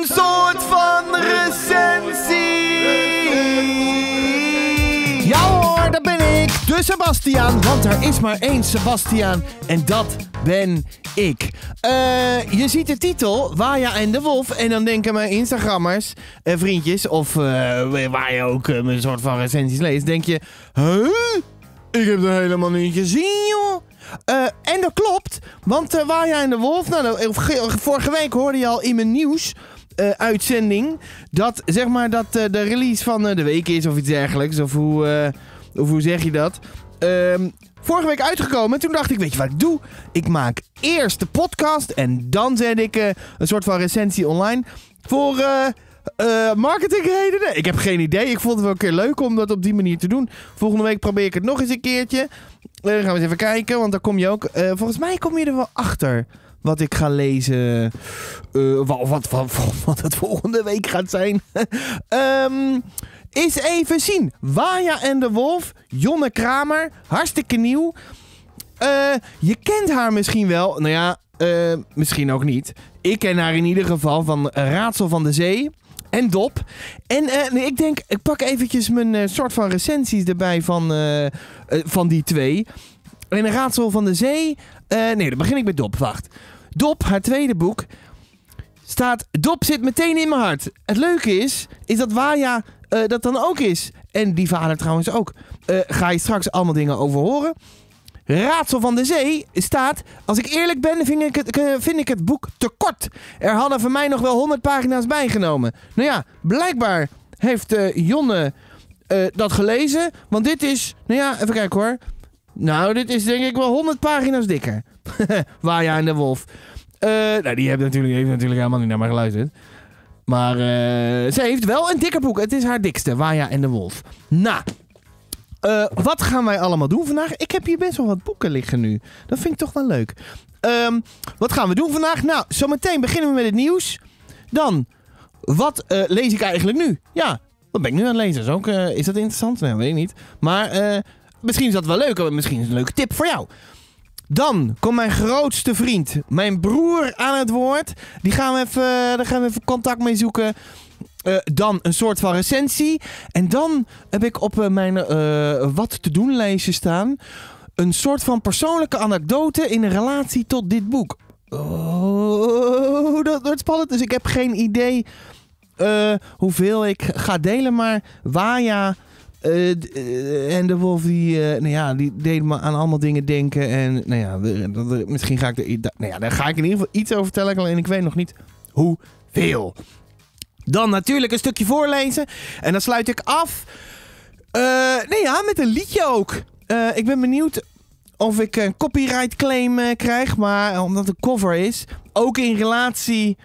een soort van recensie. Ja hoor, dat ben ik, de Sebastiaan. Want er is maar één Sebastiaan en dat ben ik. Je ziet de titel, Waya en de Wolf. En dan denken mijn Instagrammers, vriendjes, of waar je ook een soort van recensies leest, denk je, huh? Ik heb dat helemaal niet gezien, joh. En dat klopt, want Waya en de Wolf, nou, vorige week hoorde je al in mijn nieuws uitzending dat, zeg maar, dat de release van de week is of iets dergelijks, of hoe zeg je dat? Vorige week uitgekomen. Toen dacht ik, weet je wat ik doe? Ik maak eerst de podcast en dan zet ik een soort van recensie online voor marketingredenen. Ik heb geen idee. Ik vond het wel een keer leuk om dat op die manier te doen. Volgende week probeer ik het nog eens een keertje. Dan gaan we eens even kijken, want dan kom je ook... volgens mij kom je er wel achter wat ik ga lezen. Wat het volgende week gaat zijn. Is even zien. Waya en de Wolf, Jonne Kramer, hartstikke nieuw. Je kent haar misschien wel. Nou ja, misschien ook niet. Ik ken haar in ieder geval van Raadsel van de Zee en Dop. En nee, ik denk, ik pak eventjes mijn soort van recensies erbij van die twee. En Raadsel van de Zee... nee, dan begin ik met Dop. Wacht. Dop, haar tweede boek, staat... Dop zit meteen in mijn hart. Het leuke is dat Waya... dat dan ook is. En die vader trouwens ook. Ga je straks allemaal dingen over horen. Raadsel van de Zee staat... Als ik eerlijk ben, vind ik het boek te kort. Er hadden voor mij nog wel 100 pagina's bijgenomen. Nou ja, blijkbaar heeft Jonne dat gelezen. Want dit is... Nou ja, even kijken hoor. Nou, dit is denk ik wel 100 pagina's dikker. Waya en de Wolf. Nou, die heeft natuurlijk helemaal niet naar mij geluisterd. Maar ze heeft wel een dikker boek. Het is haar dikste, Waya en de Wolf. Nou, wat gaan wij allemaal doen vandaag? Ik heb hier best wel wat boeken liggen nu. Dat vind ik toch wel leuk. Wat gaan we doen vandaag? Nou, zometeen beginnen we met het nieuws. Dan, wat lees ik eigenlijk nu? Ja, wat ben ik nu aan het lezen? Is dat interessant? Nee, weet ik niet. Maar misschien is dat wel leuk. Misschien is het een leuke tip voor jou. Dan komt mijn grootste vriend, mijn broer, aan het woord. Daar gaan we even contact mee zoeken. Dan een soort van recensie. En dan heb ik op mijn wat te doen lijstje staan een soort van persoonlijke anekdote in relatie tot dit boek. Oh, dat wordt spannend. Dus ik heb geen idee hoeveel ik ga delen. Maar Waya... en de Wolf die deed me aan allemaal dingen denken. En nou ja, misschien ga ik daar ga ik in ieder geval iets over vertellen. Alleen ik weet nog niet hoeveel. Dan natuurlijk een stukje voorlezen. En dan sluit ik af. Met een liedje ook. Ik ben benieuwd of ik een copyright claim krijg. Maar omdat het cover is. Ook in relatie.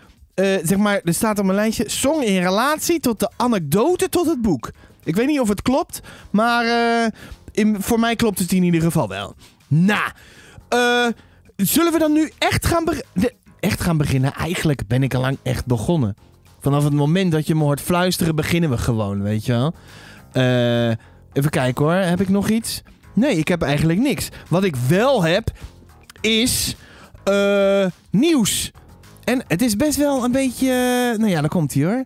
Zeg maar, er staat op mijn lijstje. Song in relatie tot de anekdote tot het boek. Ik weet niet of het klopt, maar voor mij klopt het in ieder geval wel. Nou, zullen we dan nu echt gaan beginnen? Eigenlijk ben ik al lang echt begonnen. Vanaf het moment dat je me hoort fluisteren, beginnen we gewoon, weet je wel. Even kijken hoor, heb ik nog iets? Nee, ik heb eigenlijk niks. Wat ik wel heb, is nieuws. En het is best wel een beetje... nou ja, daar komt hij hoor.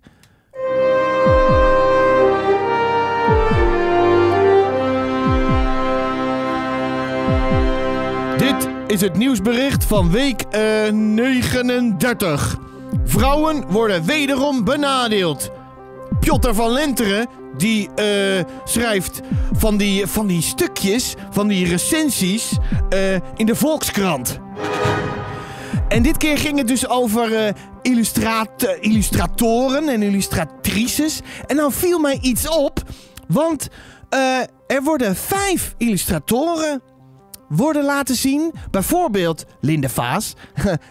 Is het nieuwsbericht van week 39. Vrouwen worden wederom benadeeld. Pjotter van Lenteren, die schrijft van die stukjes, van die recensies in de Volkskrant. En dit keer ging het dus over illustratoren en illustratrices. En nou viel mij iets op, want er worden 5 illustratoren laten zien. Bijvoorbeeld Linde Faas.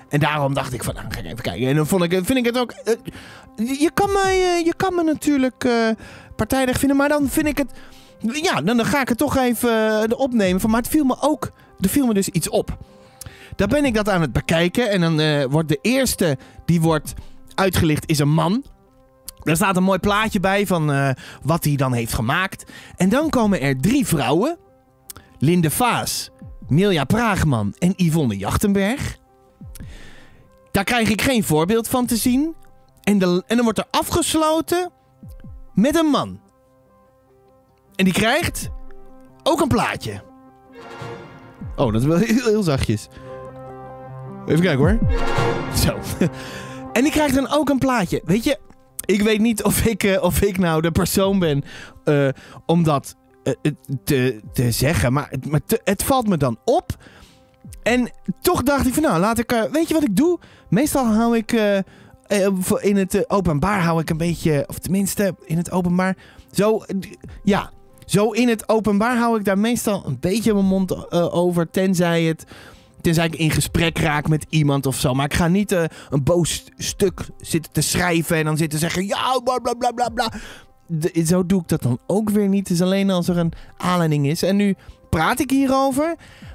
En daarom dacht ik van, nou, ga ik even kijken. En dan vind ik het ook... je kan me natuurlijk partijdig vinden, maar dan vind ik het... Ja, dan ga ik het toch even opnemen. Maar het viel me ook... Er viel me dus iets op. Daar ben ik dat aan het bekijken. En dan wordt de eerste die wordt uitgelicht is een man. Daar staat een mooi plaatje bij van wat hij dan heeft gemaakt. En dan komen er 3 vrouwen. Linde Faas, Milja Praagman en Yvonne Jachtenberg. Daar krijg ik geen voorbeeld van te zien. En dan wordt er afgesloten met een man. En die krijgt ook een plaatje. Oh, dat is wel heel zachtjes. Even kijken hoor. Zo. En die krijgt dan ook een plaatje. Weet je, ik weet niet of ik nou de persoon ben om dat te zeggen. Maar het valt me dan op. En toch dacht ik van nou, laat ik... weet je wat ik doe? Meestal hou ik... in het openbaar hou ik een beetje... Of tenminste, in het openbaar... Zo, ja... Zo in het openbaar hou ik daar meestal een beetje mijn mond over. Tenzij ik in gesprek raak met iemand of zo. Maar ik ga niet een boos stuk zitten te schrijven en dan zitten zeggen... Ja, bla bla bla bla bla. Zo doe ik dat dan ook weer niet. Het is alleen als er een aanleiding is. En nu praat ik hierover.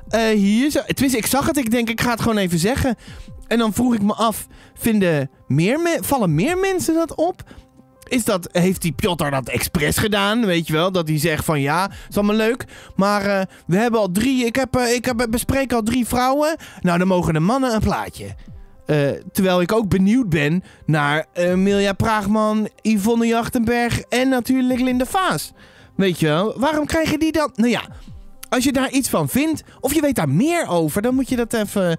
Tenminste, ik zag het. Ik denk, ik ga het gewoon even zeggen. En dan vroeg ik me af, vallen meer mensen dat op? Heeft die Pjotter dat expres gedaan, weet je wel? Dat hij zegt van ja, is allemaal leuk. Maar we hebben al drie, ik bespreek al 3 vrouwen. Nou, dan mogen de mannen een plaatje. Terwijl ik ook benieuwd ben naar Milja Praagman, Yvonne Jachtenberg en natuurlijk Linde Faas. Weet je wel, waarom krijgen die dan? Nou ja, als je daar iets van vindt of je weet daar meer over, dan moet je dat even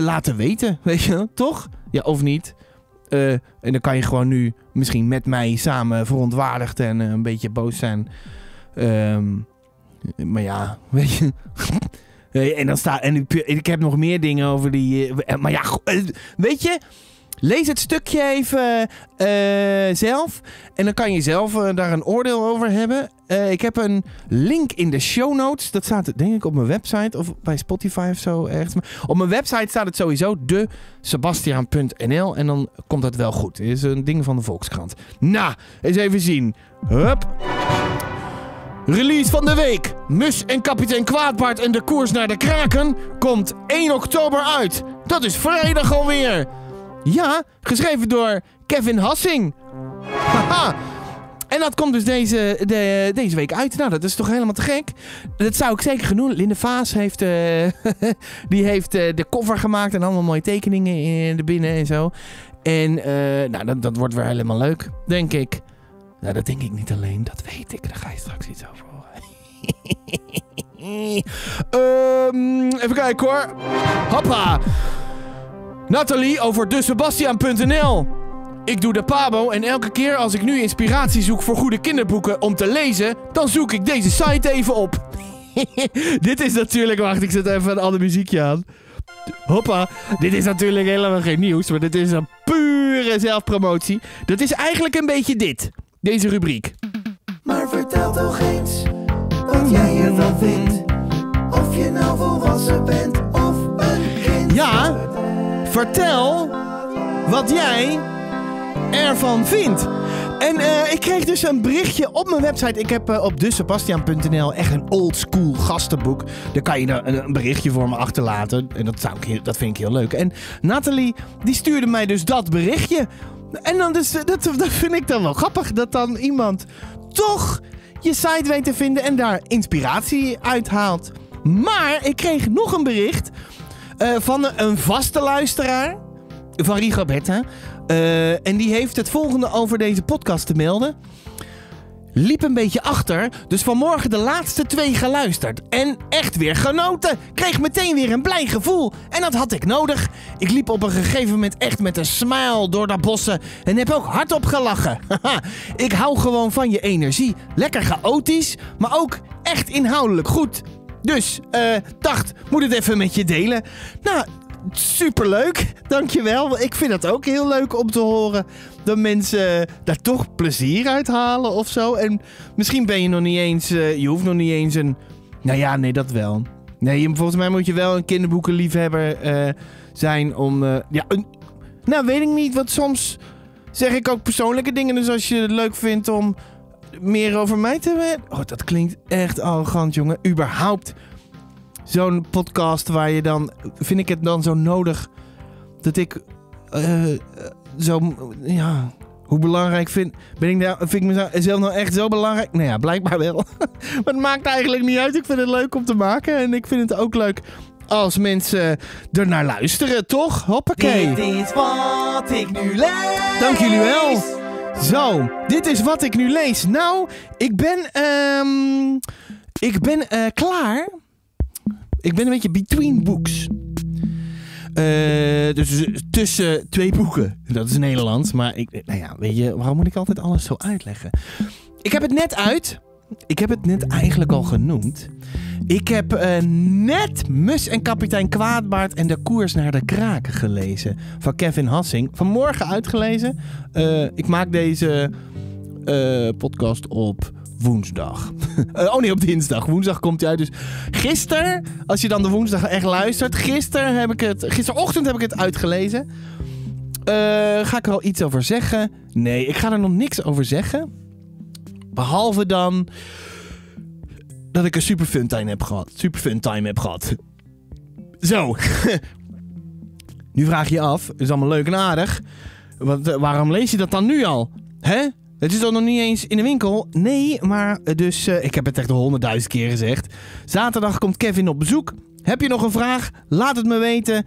laten weten, weet je wel, toch? Ja, of niet? En dan kan je gewoon nu misschien met mij samen verontwaardigd en een beetje boos zijn. Maar ja, weet je. Ik heb nog meer dingen over die... maar ja, weet je. Lees het stukje even zelf. En dan kan je zelf daar een oordeel over hebben. Ik heb een link in de show notes. Dat staat denk ik op mijn website. Of bij Spotify of zo ergens. Maar op mijn website staat het sowieso. de.sebastiaan.nl. En dan komt dat wel goed. Dit is een ding van de Volkskrant. Nou, eens even zien. Hup. Release van de week. Mus en kapitein Kwaadbaard en de koers naar de kraken. Komt 1 oktober uit. Dat is vrijdag alweer. Ja, geschreven door Kevin Hassing. Haha. En dat komt dus deze week uit. Nou, dat is toch helemaal te gek. Dat zou ik zeker doen. Linde Faas heeft, die heeft de cover gemaakt en allemaal mooie tekeningen erbinnen en zo. En nou, dat wordt weer helemaal leuk, denk ik. Nou, dat denk ik niet alleen. Dat weet ik. Daar ga je straks iets over horen. Even kijken hoor. Hoppa. Nathalie over desebastiaan.nl. Ik doe de pabo en elke keer als ik nu inspiratie zoek voor goede kinderboeken om te lezen, dan zoek ik deze site even op. Dit is natuurlijk... Wacht, ik zet even een ander muziekje aan. Hoppa. Dit is natuurlijk helemaal geen nieuws, maar dit is een pure zelfpromotie. Dat is eigenlijk een beetje dit. Deze rubriek. Maar vertel toch eens wat jij ervan vindt. Of je nou volwassen bent of een kind. Ja. Vertel wat jij ervan vindt. En ik kreeg dus een berichtje op mijn website. Ik heb op desebastiaan.nl echt een oldschool gastenboek. Daar kan je een berichtje voor me achterlaten. En dat vind ik heel leuk. En Nathalie, die stuurde mij dus dat berichtje. En dan dus, dat vind ik dan wel grappig. Dat dan iemand toch je site weet te vinden en daar inspiratie uithaalt. Maar ik kreeg nog een bericht... van een vaste luisteraar, van Rigobetta. En die heeft het volgende over deze podcast te melden. Liep een beetje achter, dus vanmorgen de laatste 2 geluisterd. En echt weer genoten. Kreeg meteen weer een blij gevoel. En dat had ik nodig. Ik liep op een gegeven moment echt met een smile door de bossen. En heb ook hardop gelachen. Ik hou gewoon van je energie. Lekker chaotisch, maar ook echt inhoudelijk goed. Dus, dacht, moet het even met je delen. Nou, superleuk. Dankjewel. Ik vind dat ook heel leuk om te horen. Dat mensen daar toch plezier uit halen of zo. En misschien ben je nog niet eens... je hoeft nog niet eens een... Nou ja, nee, dat wel. Nee, volgens mij moet je wel een kinderboekenliefhebber zijn om... nou, weet ik niet. Want soms zeg ik ook persoonlijke dingen. Dus als je het leuk vindt om... meer over mij te weten. Oh, dat klinkt echt arrogant, jongen. Überhaupt zo'n podcast waar je dan... Vind ik het dan zo nodig dat ik zo... Ja, hoe belangrijk vind... Vind ik mezelf nou echt zo belangrijk? Nou ja, blijkbaar wel. Maar het maakt eigenlijk niet uit. Ik vind het leuk om te maken. En ik vind het ook leuk als mensen ernaar luisteren, toch? Hoppakee. Dit is wat ik nu lees. Dank jullie wel. Zo, dit is wat ik nu lees. Nou, ik ben klaar. Ik ben een beetje between books. Dus tussen twee boeken. Dat is Nederlands, maar weet je, waarom moet ik altijd alles zo uitleggen? Ik heb het net uit. Ik heb het net eigenlijk al genoemd. Ik heb net Mus en kapitein Kwaadbaard en de koers naar de kraken gelezen. Van Kevin Hassing. Vanmorgen uitgelezen. Ik maak deze podcast op woensdag. Op dinsdag. Woensdag komt hij uit. Dus gisteren, als je dan de woensdag echt luistert. Gisterochtend heb ik het uitgelezen. Ga ik er al iets over zeggen? Nee, ik ga er nog niks over zeggen. Behalve dan dat ik een super fun time heb gehad. Zo. Nu vraag je je af, is allemaal leuk en aardig. Waarom lees je dat dan nu al? Hè? Het is al nog niet eens in de winkel. Nee, maar dus ik heb het echt 100.000 keer gezegd. Zaterdag komt Kevin op bezoek. Heb je nog een vraag? Laat het me weten.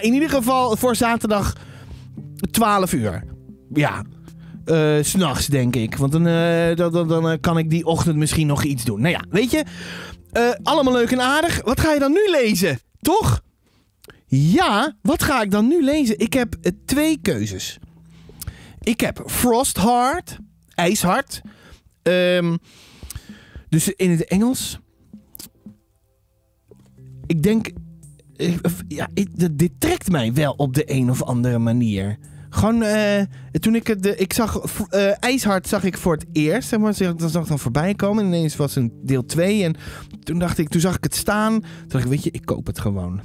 In ieder geval voor zaterdag 12 uur. Ja. 'S Nachts, denk ik. Want dan kan ik die ochtend misschien nog iets doen. Nou ja, weet je. Allemaal leuk en aardig. Wat ga je dan nu lezen? Toch? Ja, wat ga ik dan nu lezen? Ik heb twee keuzes. Ik heb Frostheart. IJshart. Dus in het Engels. Ik denk... dit trekt mij wel op de een of andere manier. Gewoon, toen ik het... Ik zag... IJshart zag ik voor het eerst. Zeg maar, dat zag ik dan voorbij komen. En ineens was het deel 2. En toen dacht ik... Toen zag ik het staan. Toen dacht ik, weet je, ik koop het gewoon.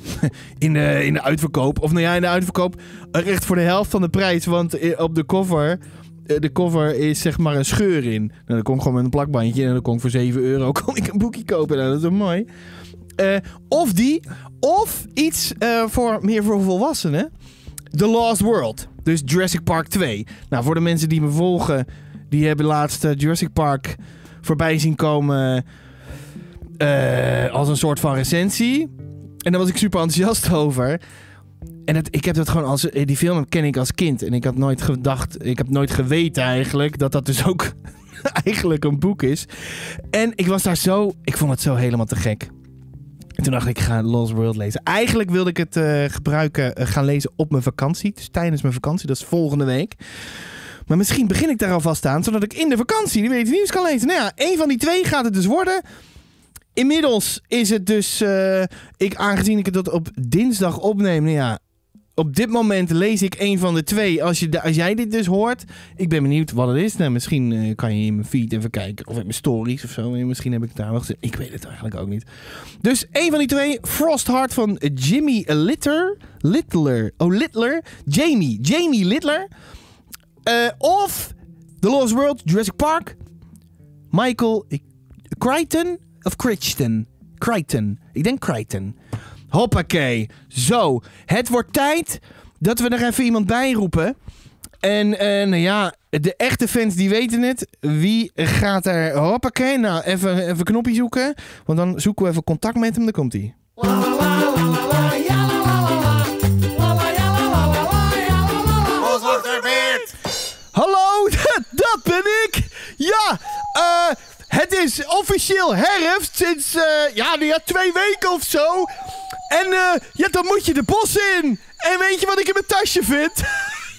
in de uitverkoop. Of nou ja, in de uitverkoop. Echt voor de helft van de prijs. Want op de cover... De cover is zeg maar een scheur in. Nou, dan kon ik gewoon met een plakbandje. En dan kon ik voor €7 kon ik een boekje kopen. Nou, dat is wel mooi. Of die. Of iets meer voor volwassenen. The Lost World. Dus Jurassic Park 2. Nou, voor de mensen die me volgen... die hebben laatst Jurassic Park voorbij zien komen... als een soort van recensie. En daar was ik super enthousiast over. En ik heb dat gewoon als... Die film ken ik als kind. En ik had nooit gedacht... Ik heb nooit geweten eigenlijk... dat dus ook eigenlijk een boek is. En ik was daar zo... Ik vond het zo helemaal te gek. En toen dacht ik, ik ga Lost World lezen. Eigenlijk wilde ik het gaan lezen op mijn vakantie. Dus tijdens mijn vakantie, dat is volgende week. Maar misschien begin ik daar alvast aan, zodat ik in de vakantie die weet nieuws kan lezen. Nou ja, één van die twee gaat het dus worden. Inmiddels is het dus... aangezien ik het tot op dinsdag opneem... Nou ja, op dit moment lees ik één van de twee. Als jij dit dus hoort... Ik ben benieuwd wat het is. Nou, misschien kan je in mijn feed even kijken. Of in mijn stories of zo. Misschien heb ik het daar wel gezien. Ik weet het eigenlijk ook niet. Dus één van die twee. Frostheart van Jimmy Littler. Jamie Littler. Of The Lost World, Jurassic Park. Michael Crichton. Of Crichton. Crichton. Ik denk Crichton. Hoppakee. Zo. Het wordt tijd dat we er even iemand bij roepen. En de echte fans die weten het. Wie gaat er... Hoppakee. Nou, even knopje zoeken. Want dan zoeken we even contact met hem. Daar komt hij. Hallo, dat ben ik. Ja, het is officieel herfst sinds... ja, 2 weken of zo... En dan moet je de bos in. En weet je wat ik in mijn tasje vind?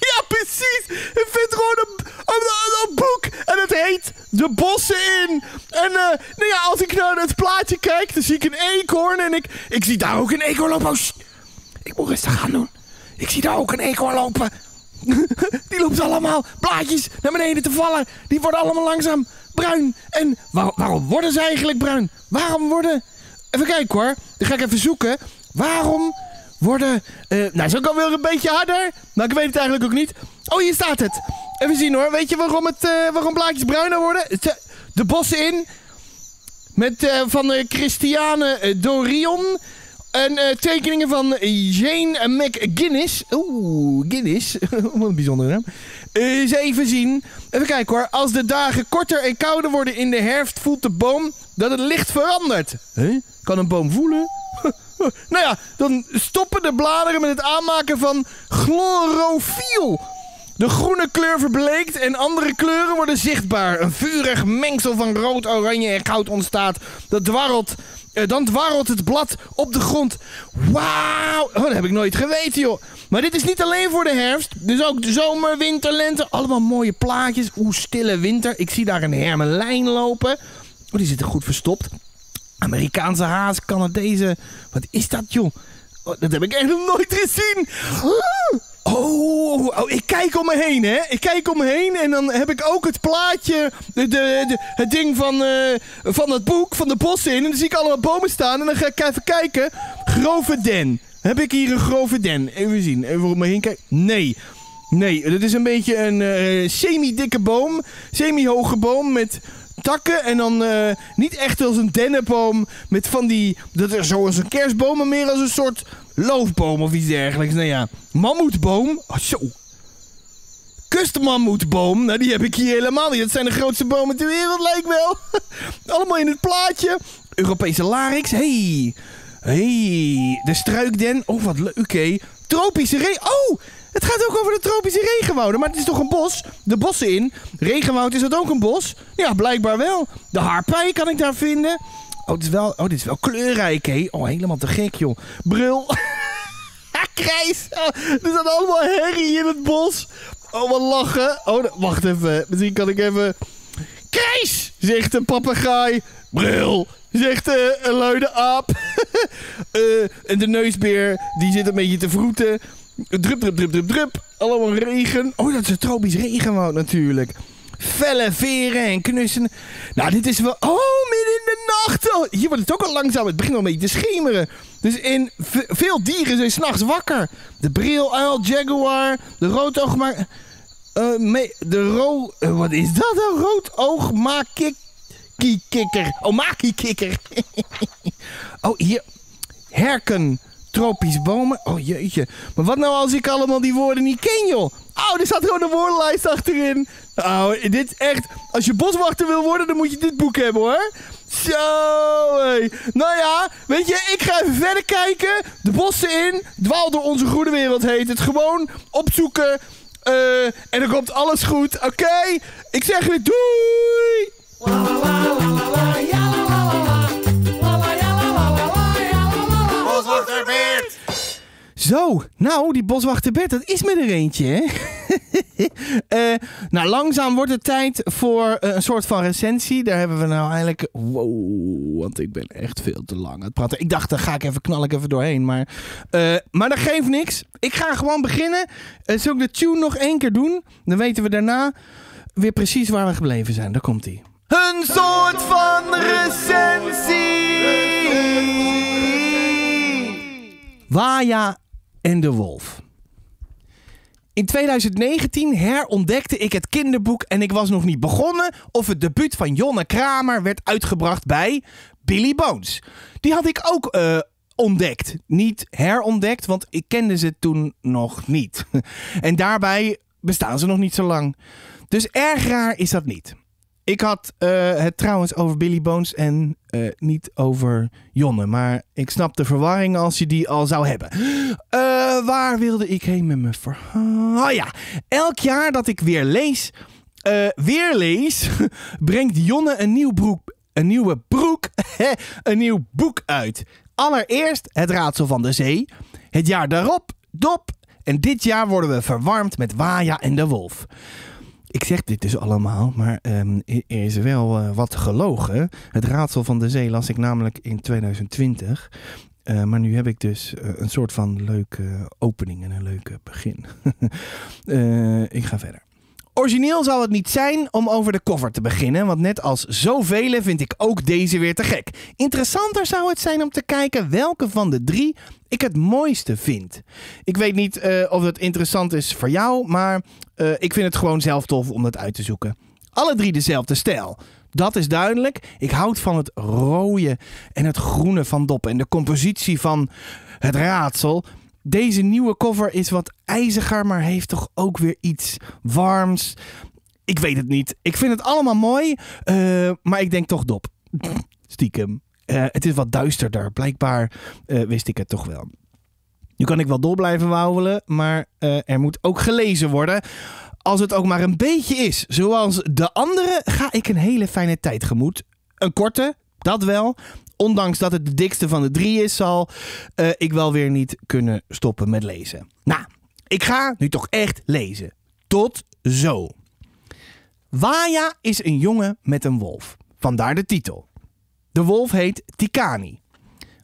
Ja, precies. Ik vind gewoon een boek. En het heet De Bossen in. En als ik naar het plaatje kijk, dan zie ik een eekhoorn. En ik zie daar ook een eekhoorn lopen. Oh, ik moet rustig aan doen. Ik zie daar ook een eekhoorn lopen. Die loopt allemaal blaadjes naar beneden te vallen. Die worden allemaal langzaam bruin. En waarom worden ze eigenlijk bruin? Even kijken hoor. Dan ga ik even zoeken. Waarom worden... nou, zo kan wel een beetje harder. Nou, ik weet het eigenlijk ook niet. Oh, hier staat het. Even zien hoor. Weet je waarom blaadjes bruiner worden? De bossen in. Van Christiane Dorion. En tekeningen van Jane McGuinness. Oeh, Guinness. Wat een bijzondere naam. Eens even zien. Even kijken hoor. Als de dagen korter en kouder worden in de herfst, voelt de boom dat het licht verandert. Huh? Kan een boom voelen? Nou ja, dan stoppen de bladeren met het aanmaken van chlorofiel. De groene kleur verbleekt en andere kleuren worden zichtbaar. Een vurig mengsel van rood, oranje en goud ontstaat. Dat dwarrelt. Dan dwarrelt het blad op de grond. Wauw! Oh, dat heb ik nooit geweten, joh. Maar dit is niet alleen voor de herfst. Dus ook de zomer, winter, lente. Allemaal mooie plaatjes. Oeh, stille winter. Ik zie daar een hermelijn lopen. Oh, die zitten goed verstopt. Amerikaanse haas, Canadezen. Wat is dat, joh? Oh, dat heb ik echt nog nooit gezien. Oh, ik kijk om me heen, hè. Ik kijk om me heen en dan heb ik ook het plaatje, het ding van het boek, van de bossen in. En dan zie ik allemaal bomen staan en dan ga ik even kijken. Grove den. Heb ik hier een grove den? Even zien. Even om me heen kijken. Nee. Nee, dat is een beetje een semi-dikke boom. Semi-hoge boom met takken en dan niet echt als een dennenboom met van die, dat is zoals een kerstboom, maar meer als een soort loofboom of iets dergelijks. Nou ja, mammoetboom. Oh, zo. Kustmammoetboom. Nou, die heb ik hier helemaal niet. Dat zijn de grootste bomen ter wereld, lijkt wel. Allemaal in het plaatje. Europese larix. Hey. Hey. De struikden. Oh, wat leuk, hé. Tropische regen. Oh, het gaat ook over de tropische regenwouden. Maar het is toch een bos? De bossen in. Regenwoud, is dat ook een bos? Ja, blijkbaar wel. De haarpij kan ik daar vinden. Oh, dit is wel kleurrijk, hé. Oh, helemaal te gek, joh. Brul. Ha, krijs. Oh, er staat allemaal herrie in het bos. Oh, wat lachen. Oh, wacht even. Misschien kan ik even... Krijs, zegt een papegaai. Brul, zegt een luide aap. En de neusbeer, die zit een beetje te vroeten. Drup, drup, drup, drup, drup. Allemaal regen. Oh, dat is een tropisch regenwoud natuurlijk. Vellen, veren en knussen. Nou, dit is wel... Oh, midden in de nacht. Oh, hier wordt het ook al langzaam. Het begint al een beetje te schemeren. Dus in veel dieren zijn s'nachts wakker. De briluil, jaguar, de roodoogmaak... wat is dat dan? Roodoogmaakiekikker. Oh, makiekikker. Oh, hier. Herken. Tropisch bomen. Oh, jeetje. Maar wat nou als ik allemaal die woorden niet ken, joh? Oh, er staat gewoon een woordenlijst achterin. Oh, dit is echt... Als je boswachter wil worden, dan moet je dit boek hebben, hoor. Zo, hey. Nou ja, weet je, ik ga even verder kijken. De bossen in. Dwaal door onze goede wereld heet het. Gewoon opzoeken. En dan komt alles goed. Oké? Okay? Ik zeg weer doei! La, la, la, la, la, ja, la, la, la, la. Zo, nou, die boswachter Bert, dat is me er eentje, hè? Nou, langzaam wordt het tijd voor een soort van recensie. Daar hebben we nou eigenlijk... Wow, want ik ben echt veel te lang aan het praten. Ik dacht, daar ga ik even knal doorheen, maar dat geeft niks. Ik ga gewoon beginnen. Zal ik de tune nog 1 keer doen? Dan weten we daarna weer precies waar we gebleven zijn. Daar komt-ie. Een soort van recensie! Waya en de Wolf. In 2019 herontdekte ik het kinderboek en ik was nog niet begonnen of het debuut van Jonne Kramer werd uitgebracht bij Billy Bones. Die had ik ook ontdekt. Niet herontdekt, want ik kende ze toen nog niet. En daarbij bestaan ze nog niet zo lang. Dus erg raar is dat niet. Ik had het trouwens over Billy Bones en niet over Jonne. Maar ik snap de verwarring als je die al zou hebben. Waar wilde ik heen met mijn verhaal? Oh ja, elk jaar dat ik weer lees, brengt Jonne een nieuw boek uit. Allereerst Het Raadsel van de Zee. Het jaar daarop, Dop. En dit jaar worden we verwarmd met Waya en de Wolf. Ik zeg dit dus allemaal, maar er is wel wat gelogen. Het Raadsel van de Zee las ik namelijk in 2020. Maar nu heb ik dus een soort van leuke opening en een leuke begin. Ik ga verder. Origineel zal het niet zijn om over de cover te beginnen, want net als zoveel vind ik ook deze weer te gek. Interessanter zou het zijn om te kijken welke van de 3 ik het mooiste vind. Ik weet niet of dat interessant is voor jou, maar ik vind het gewoon zelf tof om dat uit te zoeken. Alle 3 dezelfde stijl. Dat is duidelijk. Ik houd van het rode en het groene van Dop en de compositie van het raadsel. Deze nieuwe cover is wat ijziger, maar heeft toch ook weer iets warms. Ik weet het niet. Ik vind het allemaal mooi, maar ik denk toch Dop. Stiekem. Het is wat duisterder. Blijkbaar wist ik het toch wel. Nu kan ik wel door blijven wauwelen, maar er moet ook gelezen worden. Als het ook maar een beetje is, zoals de anderen, ga ik een hele fijne tijd tegemoet. Een korte, dat wel. Ondanks dat het de dikste van de drie is, zal ik wel weer niet kunnen stoppen met lezen. Nou, ik ga nu toch echt lezen. Tot zo. Waya is een jongen met een wolf. Vandaar de titel. De wolf heet Tikani.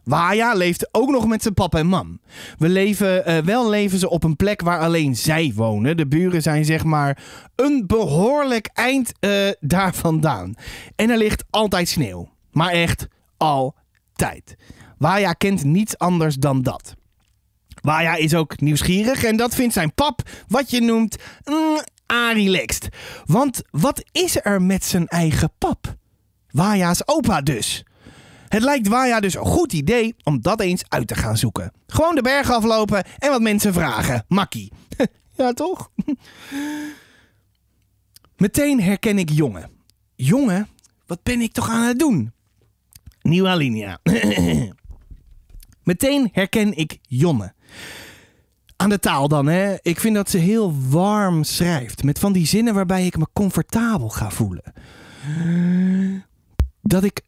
Waya leeft ook nog met zijn papa en mam. Wel leven ze op een plek waar alleen zij wonen. De buren zijn zeg maar een behoorlijk eind daar vandaan. En er ligt altijd sneeuw. Maar echt altijd. Waya kent niets anders dan dat. Waya is ook nieuwsgierig en dat vindt zijn pap, wat je noemt, relaxed. Want wat is er met zijn eigen pap? Waya's opa dus. Het lijkt Waya dus een goed idee om dat eens uit te gaan zoeken. Gewoon de berg aflopen en wat mensen vragen. Makkie. Ja, toch? Meteen herken ik Jonge. Jonge, wat ben ik toch aan het doen? Nieuwe alinea. Meteen herken ik Jonne. Aan de taal dan, hè. Ik vind dat ze heel warm schrijft. Met van die zinnen waarbij ik me comfortabel ga voelen. Dat ik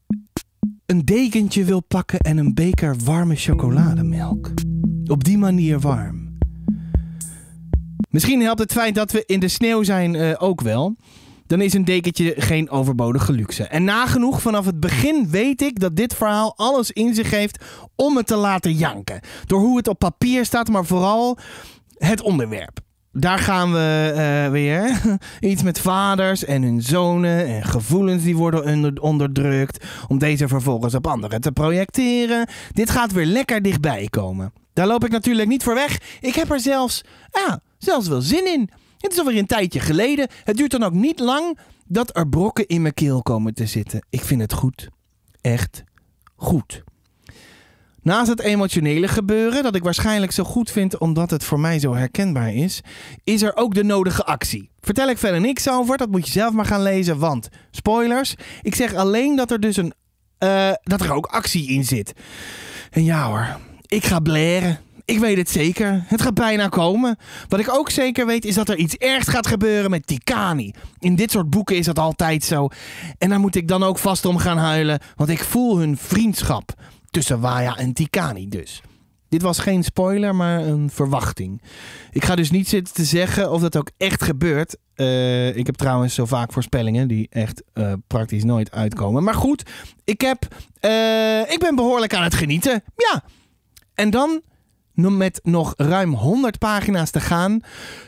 een dekentje wil pakken en een beker warme chocolademelk. Op die manier warm. Misschien helpt het feit dat we in de sneeuw zijn ook wel. Dan is een dekentje geen overbodige luxe. En nagenoeg vanaf het begin weet ik dat dit verhaal alles in zich heeft om het te laten janken. Door hoe het op papier staat, maar vooral het onderwerp. Daar gaan we weer. Iets met vaders en hun zonen en gevoelens die worden onderdrukt. Om deze vervolgens op anderen te projecteren. Dit gaat weer lekker dichtbij komen. Daar loop ik natuurlijk niet voor weg. Ik heb er zelfs wel zin in. Het is alweer een tijdje geleden. Het duurt dan ook niet lang dat er brokken in mijn keel komen te zitten. Ik vind het goed. Echt goed. Naast het emotionele gebeuren, dat ik waarschijnlijk zo goed vind omdat het voor mij zo herkenbaar is, is er ook de nodige actie. Vertel ik verder niks over, dat moet je zelf maar gaan lezen, want spoilers. Ik zeg alleen dat er dus dat er ook actie in zit. En ja hoor, ik ga blaren. Ik weet het zeker. Het gaat bijna komen. Wat ik ook zeker weet is dat er iets ergs gaat gebeuren met Tikani. In dit soort boeken is dat altijd zo. En daar moet ik dan ook vast om gaan huilen, want ik voel hun vriendschap. Tussen Waya en Tikani dus. Dit was geen spoiler, maar een verwachting. Ik ga dus niet zitten te zeggen of dat ook echt gebeurt. Ik heb trouwens zo vaak voorspellingen die echt praktisch nooit uitkomen. Maar goed, ik ben behoorlijk aan het genieten. Ja, en dan met nog ruim 100 pagina's te gaan.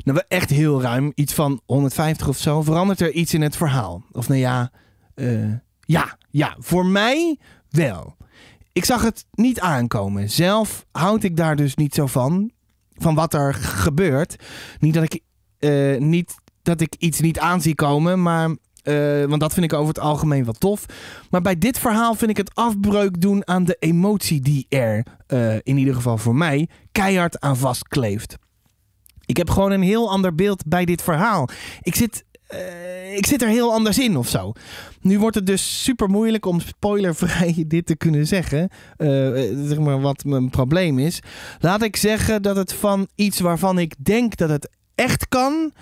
Nou, echt heel ruim. Iets van 150 of zo. Verandert er iets in het verhaal. Of nou ja, ja, voor mij wel. Ik zag het niet aankomen. Zelf houd ik daar dus niet zo van wat er gebeurt. Niet dat ik iets niet aan zie komen, maar, want dat vind ik over het algemeen wel tof. Maar bij dit verhaal vind ik het afbreuk doen aan de emotie die er, in ieder geval voor mij, keihard aan vastkleeft. Ik heb gewoon een heel ander beeld bij dit verhaal. Ik zit er heel anders in of zo. Nu wordt het dus super moeilijk om spoilervrij dit te kunnen zeggen. Zeg maar wat mijn probleem is. Laat ik zeggen dat het van iets waarvan ik denk dat het echt kan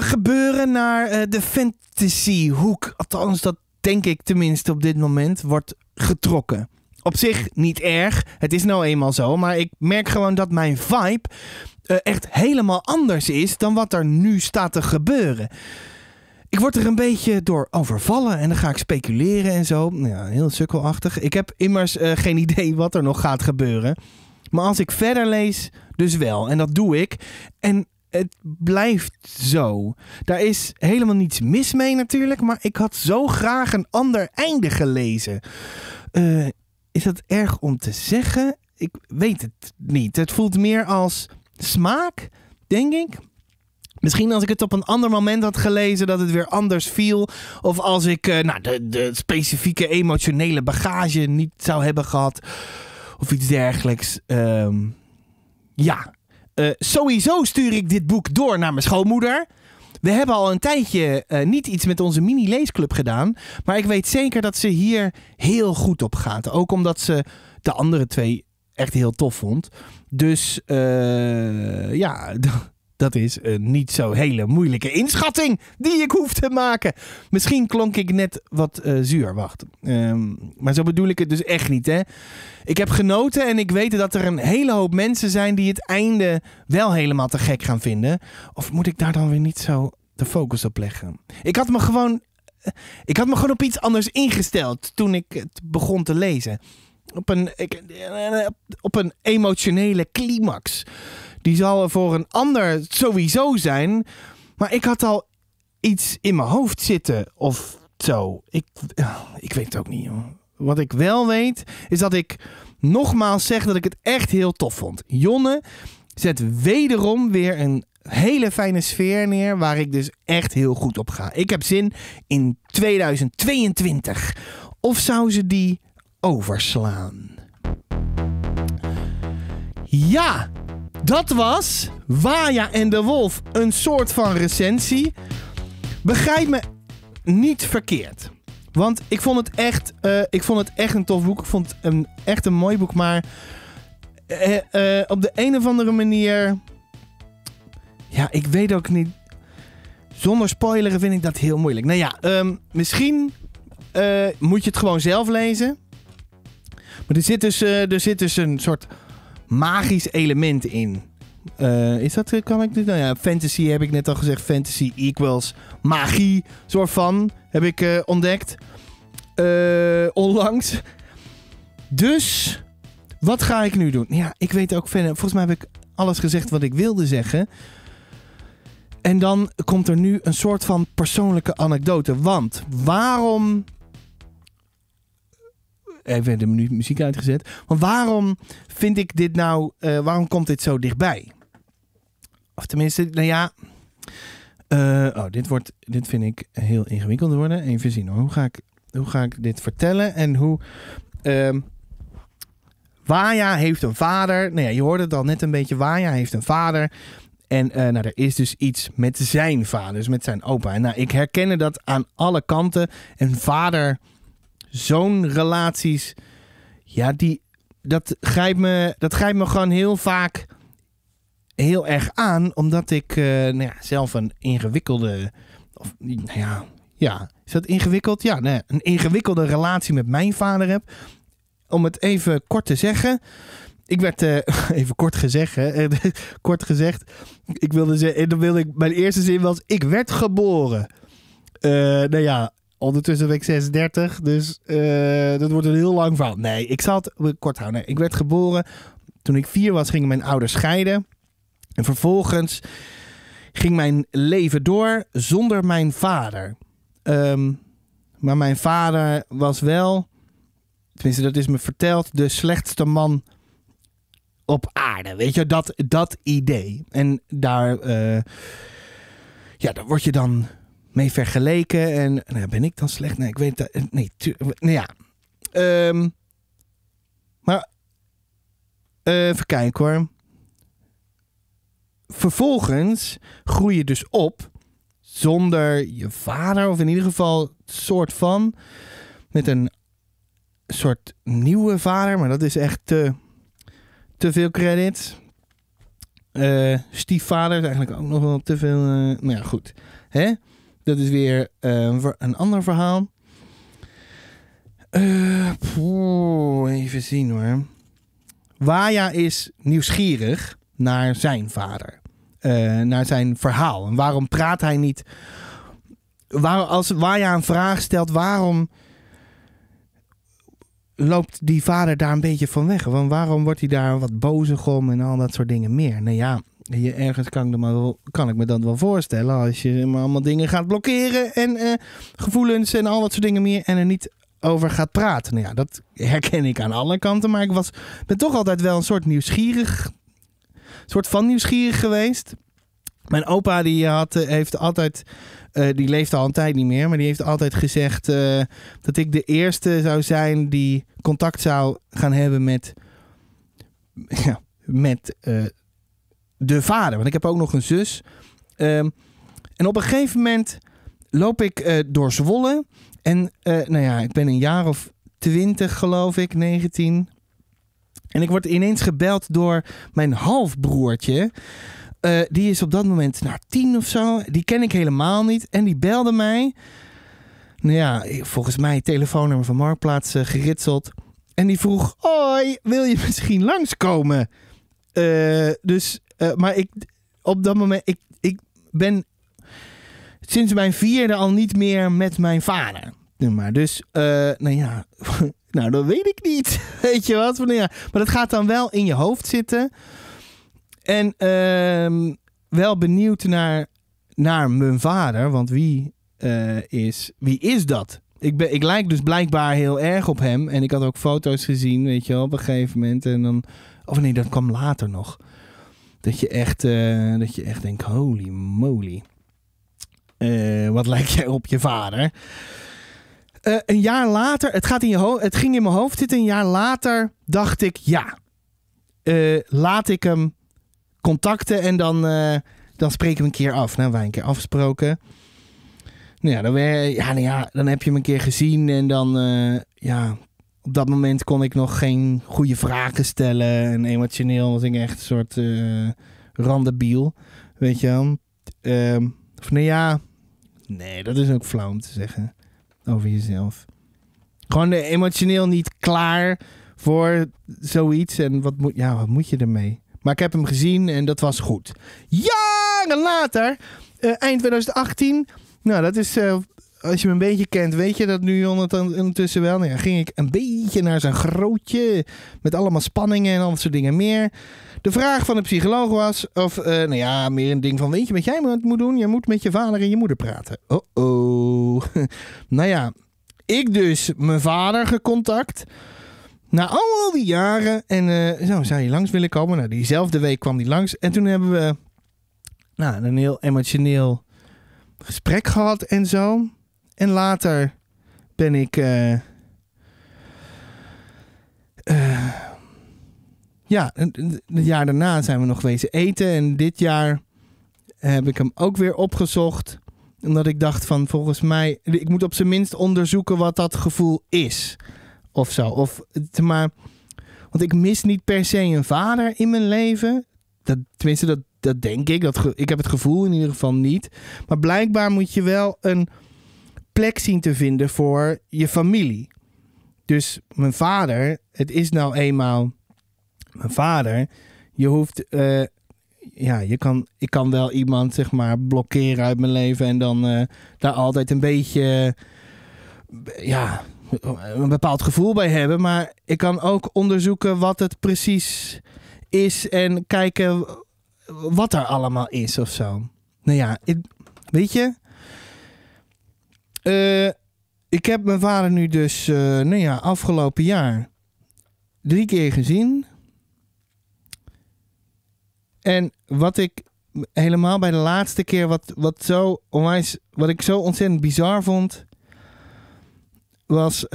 gebeuren naar de fantasyhoek. Althans, dat denk ik tenminste op dit moment wordt getrokken. Op zich niet erg. Het is nou eenmaal zo. Maar ik merk gewoon dat mijn vibe echt helemaal anders is dan wat er nu staat te gebeuren. Ik word er een beetje door overvallen en dan ga ik speculeren en zo. Ja, heel sukkelachtig. Ik heb immers geen idee wat er nog gaat gebeuren. Maar als ik verder lees, dus wel. En dat doe ik. En het blijft zo. Daar is helemaal niets mis mee natuurlijk. Maar ik had zo graag een ander einde gelezen. Is dat erg om te zeggen? Ik weet het niet. Het voelt meer als smaak, denk ik. Misschien als ik het op een ander moment had gelezen dat het weer anders viel. Of als ik de specifieke emotionele bagage niet zou hebben gehad. Of iets dergelijks. Sowieso stuur ik dit boek door naar mijn schoonmoeder. We hebben al een tijdje niet iets met onze mini-leesclub gedaan. Maar ik weet zeker dat ze hier heel goed op gaat. Ook omdat ze de andere twee echt heel tof vond. Dus ja, dat is een niet zo hele moeilijke inschatting die ik hoef te maken. Misschien klonk ik net wat zuur, wacht. Maar zo bedoel ik het dus echt niet, hè. Ik heb genoten en ik weet dat er een hele hoop mensen zijn die het einde wel helemaal te gek gaan vinden. Of moet ik daar dan weer niet zo de focus op leggen? Ik had me gewoon op iets anders ingesteld toen ik het begon te lezen. Op een emotionele climax. Die zal er voor een ander sowieso zijn. Maar ik had al iets in mijn hoofd zitten of zo. Ik weet het ook niet, hoor. Wat ik wel weet, is dat ik nogmaals zeg dat ik het echt heel tof vond. Jonne zet wederom weer een hele fijne sfeer neer waar ik dus echt heel goed op ga. Ik heb zin in 2022. Of zou ze die overslaan? Ja! Dat was Waya en de Wolf, een soort van recensie. Begrijp me niet verkeerd. Want ik vond het echt een tof boek. Ik vond het echt een mooi boek. Maar op de een of andere manier... Ja, ik weet ook niet... Zonder spoileren vind ik dat heel moeilijk. Nou ja, misschien moet je het gewoon zelf lezen. Maar er zit dus een soort... magisch element in. Is dat, kan ik dit? Nou ja, fantasy heb ik net al gezegd. Fantasy equals magie. Soort van, heb ik ontdekt. Onlangs. Dus, wat ga ik nu doen? Ja, ik weet ook verder. Volgens mij heb ik alles gezegd wat ik wilde zeggen. En dan komt er nu een soort van persoonlijke anekdote. Want, waarom... Even de muziek uitgezet. Want waarom vind ik dit nou... waarom komt dit zo dichtbij? Of tenminste, nou ja... dit vind ik heel ingewikkeld worden. Even zien hoor. Hoe ga ik dit vertellen? En hoe... Waya heeft een vader. Nou ja, je hoorde het al net een beetje. Waya heeft een vader. En nou, er is dus iets met zijn vader. Dus met zijn opa. En nou, ik herken dat aan alle kanten. En vader... Zo'n relaties, ja, dat grijpt me gewoon heel vaak heel erg aan. Omdat ik nou ja, zelf een ingewikkelde... Of, nou ja, is dat ingewikkeld? Ja, nou ja, een ingewikkelde relatie met mijn vader heb. Om het even kort te zeggen... Ik werd, even kort gezegd, hè. Kort gezegd, ik wilde zeggen... Mijn eerste zin was, ik werd geboren. Nou ja... Ondertussen ben ik 36, dus dat wordt een heel lang verhaal. Nee, ik zal het kort houden. Nee, ik werd geboren. Toen ik 4 was, gingen mijn ouders scheiden. En vervolgens ging mijn leven door zonder mijn vader. Maar mijn vader was wel, tenminste dat is me verteld, de slechtste man op aarde. Weet je, dat idee. En daar, ja, daar word je dan... mee vergeleken en... Nou, ben ik dan slecht? Nee, ik weet dat... Nee, nou ja. Maar... even kijken hoor. Vervolgens groei je dus op... zonder je vader... of in ieder geval soort van... met een soort nieuwe vader... maar dat is echt te veel credit. Stiefvader is eigenlijk ook nog wel te veel... nou ja, goed. Hè? Dat is weer een ander verhaal. Even zien hoor. Waya is nieuwsgierig naar zijn vader. Naar zijn verhaal. En waarom praat hij niet... als Waya een vraag stelt... waarom loopt die vader daar een beetje van weg? Want waarom wordt hij daar wat bozig om... en al dat soort dingen meer? Nou ja... Ergens kan ik me dat wel voorstellen. Als je maar allemaal dingen gaat blokkeren. En gevoelens en al dat soort dingen meer. En er niet over gaat praten. Nou ja, dat herken ik aan alle kanten. Maar ik ben toch altijd wel een soort nieuwsgierig. Soort van nieuwsgierig geweest. Mijn opa heeft altijd... die leeft al een tijd niet meer. Maar die heeft altijd gezegd... dat ik de eerste zou zijn die contact zou gaan hebben met... Ja, met... de vader, want ik heb ook nog een zus. En op een gegeven moment loop ik door Zwolle. En nou ja, ik ben een jaar of 20 geloof ik, 19. En ik word ineens gebeld door mijn halfbroertje. Die is op dat moment 10 of zo. Die ken ik helemaal niet. En die belde mij. Nou ja, volgens mij telefoonnummer van Marktplaats geritseld. En die vroeg, hoi, wil je misschien langskomen? Maar ik op dat moment, ik ben sinds mijn 4e al niet meer met mijn vader. Maar dus, nou ja, nou dat weet ik niet. Weet je wat? Maar, ja, maar dat gaat dan wel in je hoofd zitten. En wel benieuwd naar mijn vader. Want wie is dat? Ik lijk dus blijkbaar heel erg op hem. En ik had ook foto's gezien, weet je wel, op een gegeven moment. En dan, of nee, dat kwam later nog. Dat je echt denkt, holy moly. Wat lijk jij op je vader? Een jaar later, het ging in mijn hoofd zitten. Een jaar later dacht ik, ja, laat ik hem contacten. En dan spreken we een keer af. Nou, wij een keer afgesproken. Nou ja, dan heb je hem een keer gezien. En dan, ja, op dat moment kon ik nog geen goede vragen stellen. En emotioneel was ik echt een soort randebiel. Weet je wel. Of nou ja, nee, dat is ook flauw om te zeggen. Over jezelf. Gewoon emotioneel niet klaar voor zoiets. En wat moet je ermee? Maar ik heb hem gezien en dat was goed. Jaren later, eind 2018... Nou, dat is, als je me een beetje kent, weet je dat nu ondertussen wel. Nou ja, ging ik een beetje naar zijn grootje met allemaal spanningen en al dat soort dingen meer. De vraag van de psycholoog was, of nou ja, meer een ding van, weet je wat jij moet doen? Je moet met je vader en je moeder praten. Oh-oh. Nou ja, ik dus mijn vader gecontact. Na al die jaren. En zo zou hij langs willen komen. Nou, diezelfde week kwam hij langs. En toen hebben we een heel emotioneel gesprek gehad en zo. En later ben ik ja, het jaar daarna zijn we nog wezen eten. En dit jaar heb ik hem ook weer opgezocht. Omdat ik dacht van, volgens mij, ik moet op zijn minst onderzoeken wat dat gevoel is. Of zo. Want ik mis niet per se een vader in mijn leven. Dat denk ik. Ik heb het gevoel in ieder geval niet. Maar blijkbaar moet je wel een plek zien te vinden voor je familie. Dus mijn vader, het is nou eenmaal mijn vader. Je hoeft, ik kan wel iemand, zeg maar, blokkeren uit mijn leven. En dan daar altijd een beetje, ja, een bepaald gevoel bij hebben. Maar ik kan ook onderzoeken wat het precies is. En kijken wat er allemaal is of zo. Nou ja, weet je? Ik heb mijn vader nu dus afgelopen jaar 3 keer gezien. En wat ik helemaal bij de laatste keer, wat ik zo ontzettend bizar vond, was,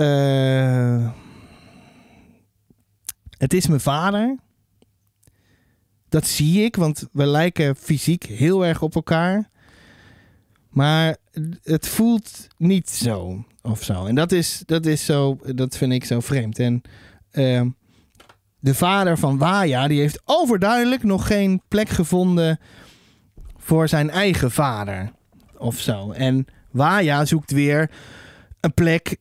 het is mijn vader. Dat zie ik, want we lijken fysiek heel erg op elkaar. Maar het voelt niet zo of zo. En dat is zo, dat vind ik zo vreemd. En de vader van Waya, die heeft overduidelijk nog geen plek gevonden voor zijn eigen vader of zo. En Waya zoekt weer een plek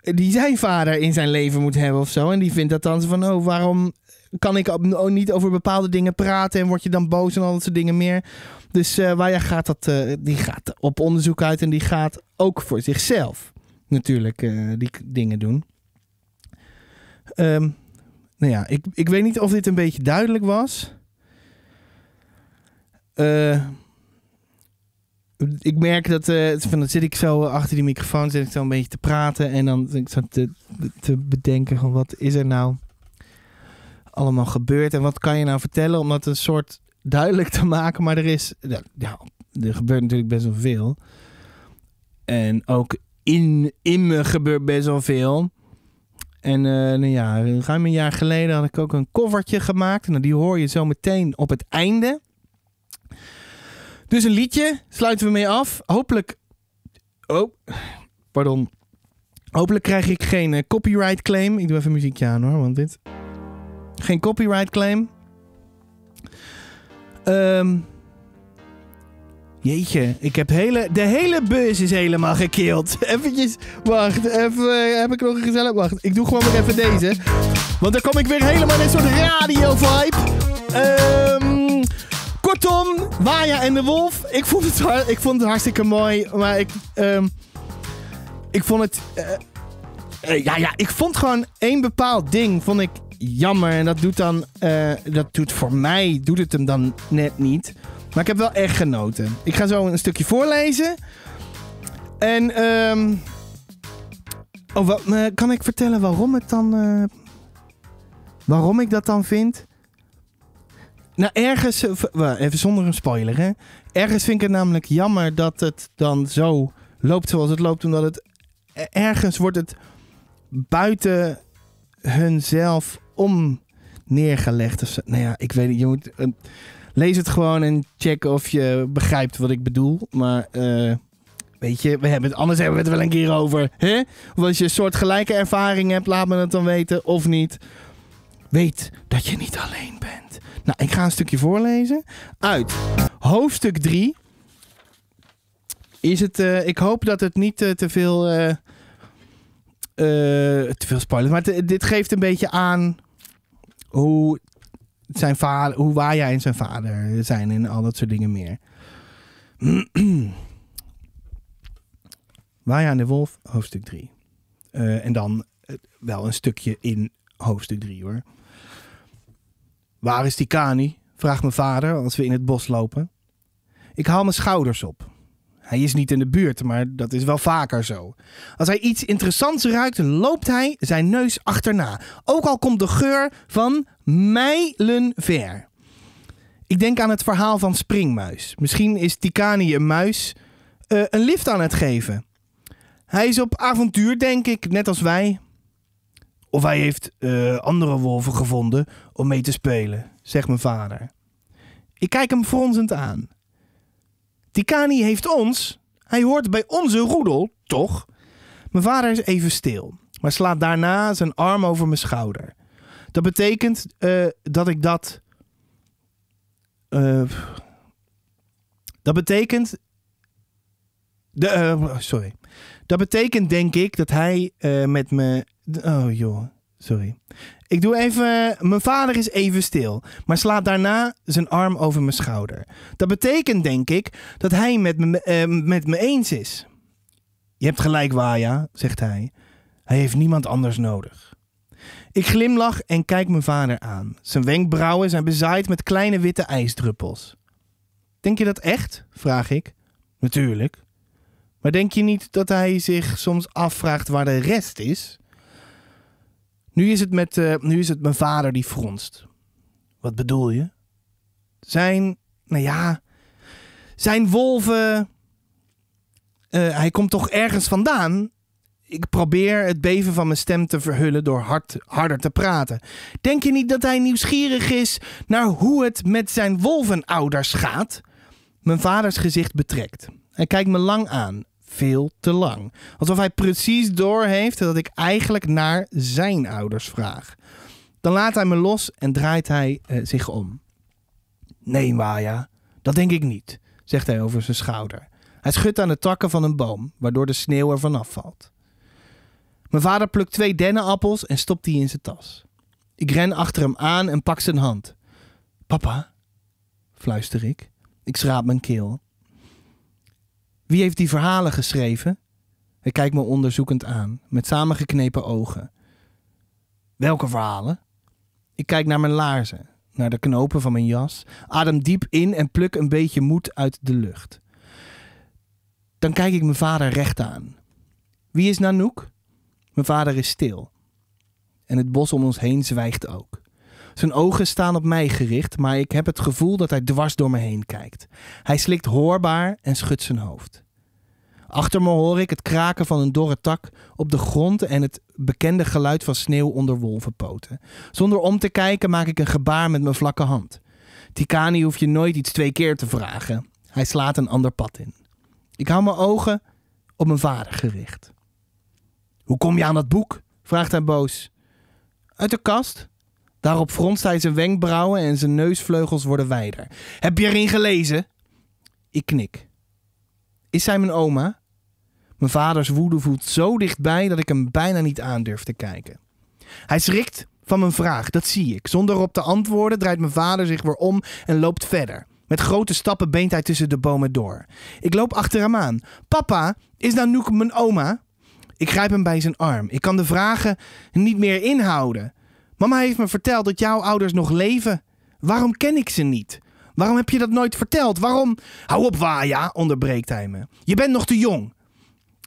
die zijn vader in zijn leven moet hebben of zo. En die vindt dat dan van, oh, waarom kan ik niet over bepaalde dingen praten en word je dan boos en al dat soort dingen meer. Dus Waya gaat die gaat op onderzoek uit en die gaat ook voor zichzelf natuurlijk die dingen doen. Nou ja, ik weet niet of dit een beetje duidelijk was. Ik merk dat, dan zit ik zo achter die microfoon, zit ik zo een beetje te praten en dan zit ik zo te bedenken van, wat is er nou allemaal gebeurt en wat kan je nou vertellen om dat een soort duidelijk te maken. Maar er gebeurt natuurlijk best wel veel. En ook in me gebeurt best wel veel. En ruim een jaar geleden had ik ook een koffertje gemaakt. En die hoor je zo meteen op het einde. Dus een liedje, sluiten we mee af. Hopelijk... Oh, pardon. Hopelijk krijg ik geen copyright claim. Ik doe even muziekje aan hoor, want dit... Geen copyright claim. Jeetje, ik heb de hele bus is helemaal gekeeld. Eventjes, wacht, even, heb ik nog een gezellig... Wacht, ik doe gewoon weer even deze. Want dan kom ik weer helemaal in een soort radio-vibe. Kortom, Waya en de Wolf. Ik vond het hartstikke mooi, maar ik vond het... ik vond gewoon één bepaald ding, vond ik jammer. En dat doet dan... voor mij doet het hem dan net niet. Maar ik heb wel echt genoten. Ik ga zo een stukje voorlezen. En... kan ik vertellen waarom het dan... waarom ik dat dan vind? Nou, ergens... Even zonder een spoiler, hè. Ergens vind ik het namelijk jammer dat het dan zo loopt zoals het loopt. Omdat het... Ergens wordt het buiten hunzelf om neergelegd. Of zo. Nou ja, ik weet niet. Je moet... Lees het gewoon en check of je begrijpt wat ik bedoel. Maar weet je, anders hebben we het wel een keer over. Hè? Of als je een soort gelijke ervaring hebt, laat me het dan weten of niet. Weet dat je niet alleen bent. Nou, ik ga een stukje voorlezen. Uit hoofdstuk 3 is het... ik hoop dat het niet te veel spoilers. Maar dit geeft een beetje aan hoe... hoe Waya en zijn vader zijn en al dat soort dingen meer. Waya en de Wolf, hoofdstuk 3. En dan wel een stukje in hoofdstuk 3 hoor. Waar is die Kani? Vraagt mijn vader als we in het bos lopen. Ik haal mijn schouders op. Hij is niet in de buurt, maar dat is wel vaker zo. Als hij iets interessants ruikt, loopt hij zijn neus achterna. Ook al komt de geur van mijlenver. Ik denk aan het verhaal van Springmuis. Misschien is Tikani een muis een lift aan het geven. Hij is op avontuur, denk ik, net als wij. Of hij heeft andere wolven gevonden om mee te spelen, zegt mijn vader. Ik kijk hem fronsend aan. Tikani heeft ons. Hij hoort bij onze roedel, toch? Mijn vader is even stil, maar slaat daarna zijn arm over mijn schouder. Dat betekent Dat betekent, denk ik, dat hij met me... Oh, joh. Sorry. Ik doe even... Mijn vader is even stil, maar slaat daarna zijn arm over mijn schouder. Dat betekent, denk ik, dat hij met me eens is. Je hebt gelijk, Waya, zegt hij. Hij heeft niemand anders nodig. Ik glimlach en kijk mijn vader aan. Zijn wenkbrauwen zijn bezaaid met kleine witte ijsdruppels. Denk je dat echt? Vraag ik. Natuurlijk. Maar denk je niet dat hij zich soms afvraagt waar de rest is? Nu is het mijn vader die fronst. Wat bedoel je? Zijn wolven... hij komt toch ergens vandaan? Ik probeer het beven van mijn stem te verhullen door harder te praten. Denk je niet dat hij nieuwsgierig is naar hoe het met zijn wolvenouders gaat? Mijn vaders gezicht betrekt. Hij kijkt me lang aan. Veel te lang. Alsof hij precies doorheeft dat ik eigenlijk naar zijn ouders vraag. Dan laat hij me los en draait hij zich om. Nee, Waya, dat denk ik niet, zegt hij over zijn schouder. Hij schudt aan de takken van een boom, waardoor de sneeuw er vanaf valt. Mijn vader plukt 2 dennenappels en stopt die in zijn tas. Ik ren achter hem aan en pak zijn hand. Papa, fluister ik. Ik schraap mijn keel. Wie heeft die verhalen geschreven? Hij kijkt me onderzoekend aan, met samengeknepen ogen. Welke verhalen? Ik kijk naar mijn laarzen, naar de knopen van mijn jas, adem diep in en pluk een beetje moed uit de lucht. Dan kijk ik mijn vader recht aan. Wie is Nanook? Mijn vader is stil. En het bos om ons heen zwijgt ook. Zijn ogen staan op mij gericht, maar ik heb het gevoel dat hij dwars door me heen kijkt. Hij slikt hoorbaar en schudt zijn hoofd. Achter me hoor ik het kraken van een dorre tak op de grond en het bekende geluid van sneeuw onder wolvenpoten. Zonder om te kijken maak ik een gebaar met mijn vlakke hand. Tikani hoef je nooit iets 2 keer te vragen. Hij slaat een ander pad in. Ik hou mijn ogen op mijn vader gericht. Hoe kom je aan dat boek? Vraagt hij boos. Uit de kast. Daarop fronst hij zijn wenkbrauwen en zijn neusvleugels worden wijder. Heb je erin gelezen? Ik knik. Is zij mijn oma? Mijn vaders woede voelt zo dichtbij dat ik hem bijna niet aandurf te kijken. Hij schrikt van mijn vraag, dat zie ik. Zonder op te antwoorden draait mijn vader zich weer om en loopt verder. Met grote stappen beent hij tussen de bomen door. Ik loop achter hem aan. Papa, is Nanook mijn oma? Ik grijp hem bij zijn arm. Ik kan de vragen niet meer inhouden. Mama heeft me verteld dat jouw ouders nog leven. Waarom ken ik ze niet? Waarom heb je dat nooit verteld? Waarom? Hou op, Waya, onderbreekt hij me. Je bent nog te jong.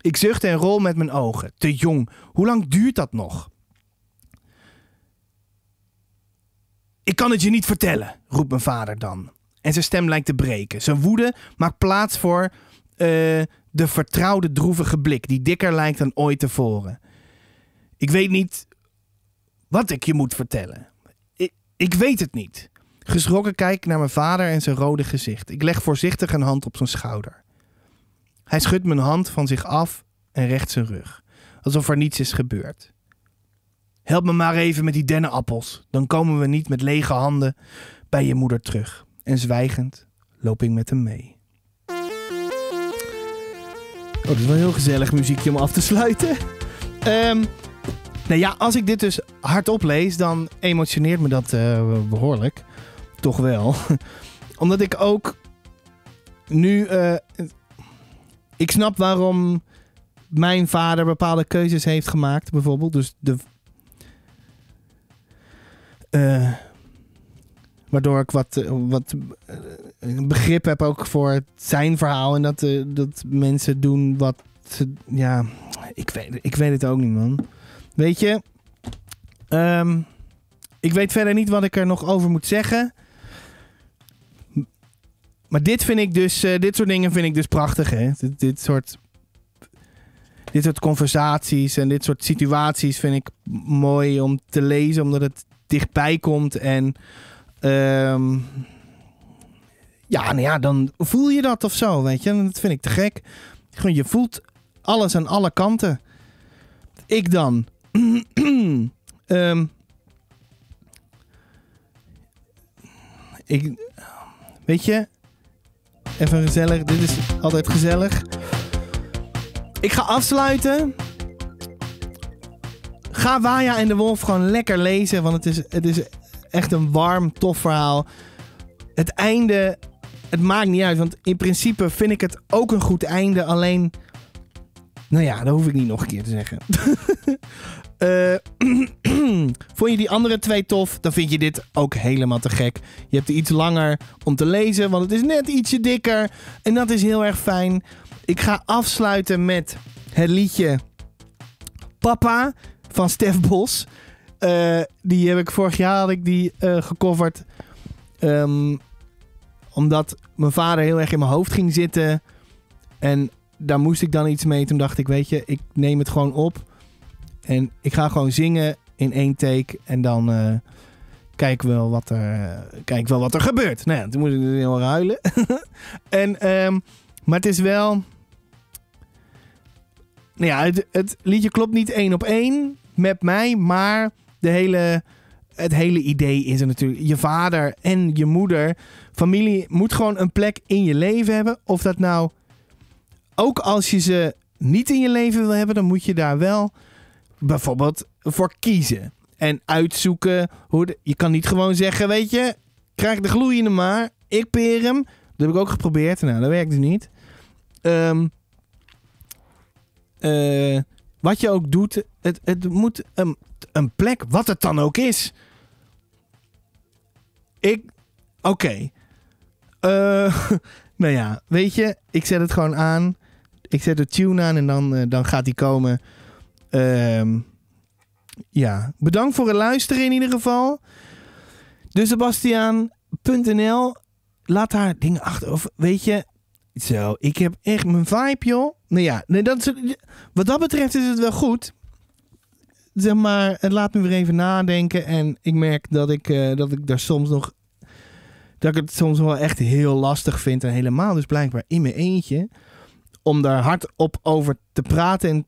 Ik zucht en rol met mijn ogen. Te jong. Hoe lang duurt dat nog? Ik kan het je niet vertellen, roept mijn vader dan. En zijn stem lijkt te breken. Zijn woede maakt plaats voor de vertrouwde droevige blik, die dikker lijkt dan ooit tevoren. Ik weet niet wat ik je moet vertellen. Ik weet het niet. Geschrokken kijk ik naar mijn vader en zijn rode gezicht. Ik leg voorzichtig een hand op zijn schouder. Hij schudt mijn hand van zich af en recht zijn rug. Alsof er niets is gebeurd. Help me maar even met die dennenappels. Dan komen we niet met lege handen bij je moeder terug. En zwijgend loop ik met hem mee. Oh, dat is wel heel gezellig muziekje om af te sluiten. Nou ja, als ik dit dus hardop lees, dan emotioneert me dat behoorlijk. Toch wel. Omdat ik ook nu... ik snap waarom mijn vader bepaalde keuzes heeft gemaakt, bijvoorbeeld. Dus de... waardoor ik wat begrip heb ook voor zijn verhaal. En dat mensen doen wat ze... Ja, ik weet het ook niet, man. Weet je... ik weet verder niet wat ik er nog over moet zeggen. Maar dit vind ik dus... dit soort dingen vind ik dus prachtig, hè. Dit soort conversaties en dit soort situaties vind ik mooi om te lezen. Omdat het dichtbij komt en... ja, nou ja, dan voel je dat of zo, weet je. Dat vind ik te gek. Gewoon, je voelt alles aan alle kanten. Ik dan. Weet je, even gezellig. Dit is altijd gezellig. Ik ga afsluiten. Ga Waya en de Wolf gewoon lekker lezen, want het is echt een warm, tof verhaal. Het einde, het maakt niet uit, want in principe vind ik het ook een goed einde. Alleen, nou ja, dat hoef ik niet nog een keer te zeggen. Vond je die andere twee tof, dan vind je dit ook helemaal te gek. Je hebt er iets langer om te lezen, want het is net ietsje dikker. En dat is heel erg fijn. Ik ga afsluiten met het liedje Papa van Stef Bos. Die heb ik vorig jaar gecoverd. Omdat mijn vader heel erg in mijn hoofd ging zitten. En daar moest ik dan iets mee. Toen dacht ik, weet je, ik neem het gewoon op. En ik ga gewoon zingen in 1 take. En dan kijk wel wat er gebeurt. Nou ja, toen moest ik dus heel huilen. Maar het is wel... Nou ja, het liedje klopt niet 1 op 1 met mij. Maar het hele idee is er natuurlijk. Je vader en je moeder. Familie moet gewoon een plek in je leven hebben. Of dat nou... Ook als je ze niet in je leven wil hebben, dan moet je daar wel bijvoorbeeld voor kiezen. En uitzoeken. Je kan niet gewoon zeggen, weet je, krijg de gloeiende maar. Ik peer hem. Dat heb ik ook geprobeerd. Nou, dat werkt dus niet. Wat je ook doet, het moet een plek, wat het dan ook is. Oké. Nou ja, weet je, ik zet het gewoon aan. Ik zet de tune aan en dan gaat die komen. Ja, bedankt voor het luisteren in ieder geval. desebastiaan.nl. Laat daar dingen achter. Of weet je... Zo, ik heb echt mijn vibe, joh. Nou ja, wat dat betreft is het wel goed. Zeg maar, het laat me weer even nadenken. En ik merk dat ik daar soms nog... dat ik het soms wel echt heel lastig vind. En helemaal dus blijkbaar in mijn eentje. Om daar hard op over te praten. En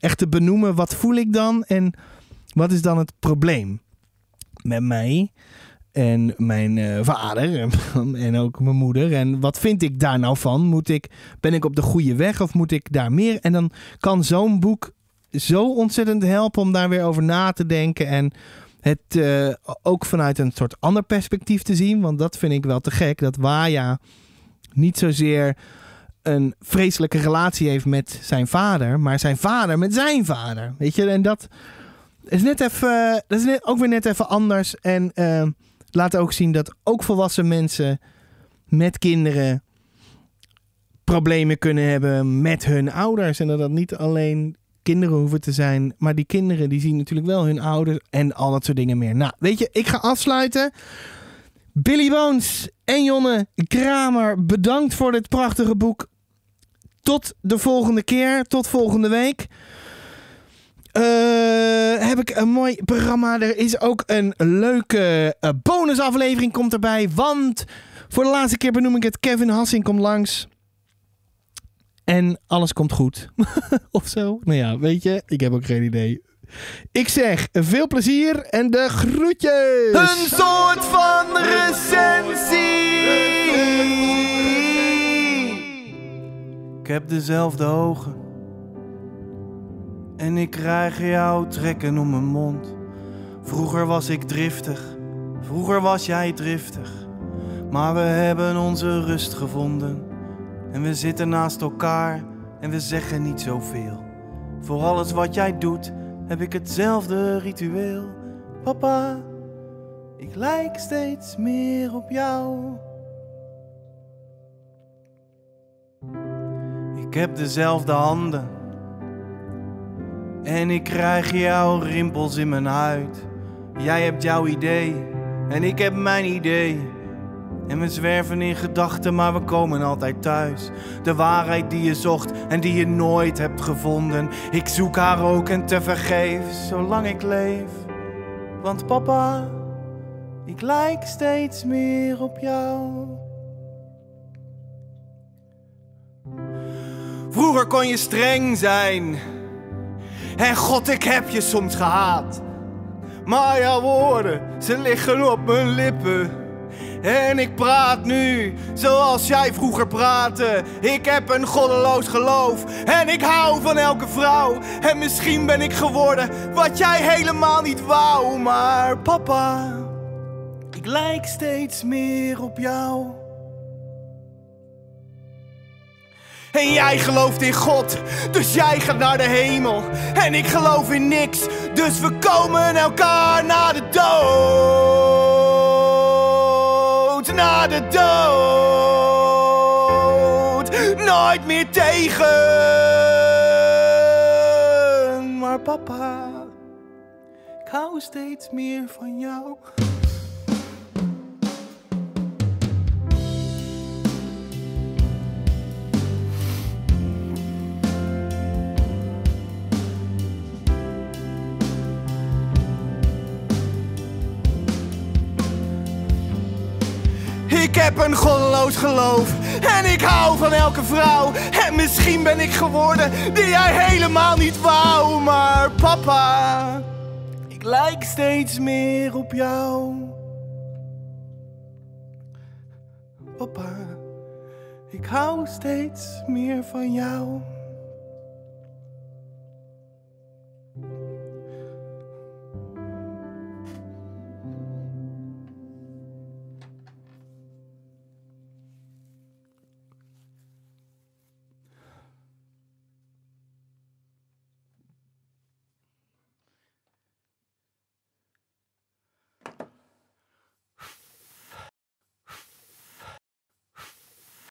echt te benoemen. Wat voel ik dan? En wat is dan het probleem? Met mij. En mijn vader. En ook mijn moeder. En wat vind ik daar nou van? Ben ik op de goede weg? Of moet ik daar meer? En dan kan zo'n boek zo ontzettend helpen om daar weer over na te denken. En het ook vanuit een soort ander perspectief te zien. Want dat vind ik wel te gek. Dat Waya niet zozeer een vreselijke relatie heeft met zijn vader. Maar zijn vader met zijn vader. Weet je? En dat is net even, ook weer net even anders. En laat ook zien dat ook volwassen mensen met kinderen problemen kunnen hebben met hun ouders. En dat dat niet alleen kinderen hoeven te zijn. Maar die kinderen die zien natuurlijk wel hun ouders en al dat soort dingen meer. Nou, weet je, ik ga afsluiten. Billy Bones en Jonne Kramer, bedankt voor dit prachtige boek. Tot de volgende keer. Tot volgende week. Heb ik een mooi programma. Er is ook een leuke bonusaflevering komt erbij. Want voor de laatste keer benoem ik het. Kevin Hassing komt langs. En alles komt goed. Of zo. Nou ja, weet je. Ik heb ook geen idee. Ik zeg veel plezier en de groetjes. Een soort van recensie. Ik heb dezelfde ogen. En ik krijg jou trekken om mijn mond. Vroeger was ik driftig. Vroeger was jij driftig. Maar we hebben onze rust gevonden. En we zitten naast elkaar en we zeggen niet zoveel. Voor alles wat jij doet, heb ik hetzelfde ritueel. Papa, ik lijk steeds meer op jou. Ik heb dezelfde handen. En ik krijg jouw rimpels in mijn huid. Jij hebt jouw idee en ik heb mijn idee. En we zwerven in gedachten, maar we komen altijd thuis. De waarheid die je zocht en die je nooit hebt gevonden. Ik zoek haar ook en tevergeefs, zolang ik leef. Want papa, ik lijk steeds meer op jou. Vroeger kon je streng zijn. En God, ik heb je soms gehaat. Maar jouw woorden, ze liggen op mijn lippen. En ik praat nu, zoals jij vroeger praatte. Ik heb een goddeloos geloof. En ik hou van elke vrouw. En misschien ben ik geworden wat jij helemaal niet wou. Maar papa, ik lijk steeds meer op jou. En jij gelooft in God, dus jij gaat naar de hemel. En ik geloof in niks, dus we komen elkaar na de dood. Na de dood, nooit meer tegen. Maar papa, ik hou steeds meer van jou. Ik heb een goddeloos geloof en ik hou van elke vrouw. En misschien ben ik geworden die jij helemaal niet wou. Maar papa, ik lijk steeds meer op jou. Papa, ik hou steeds meer van jou.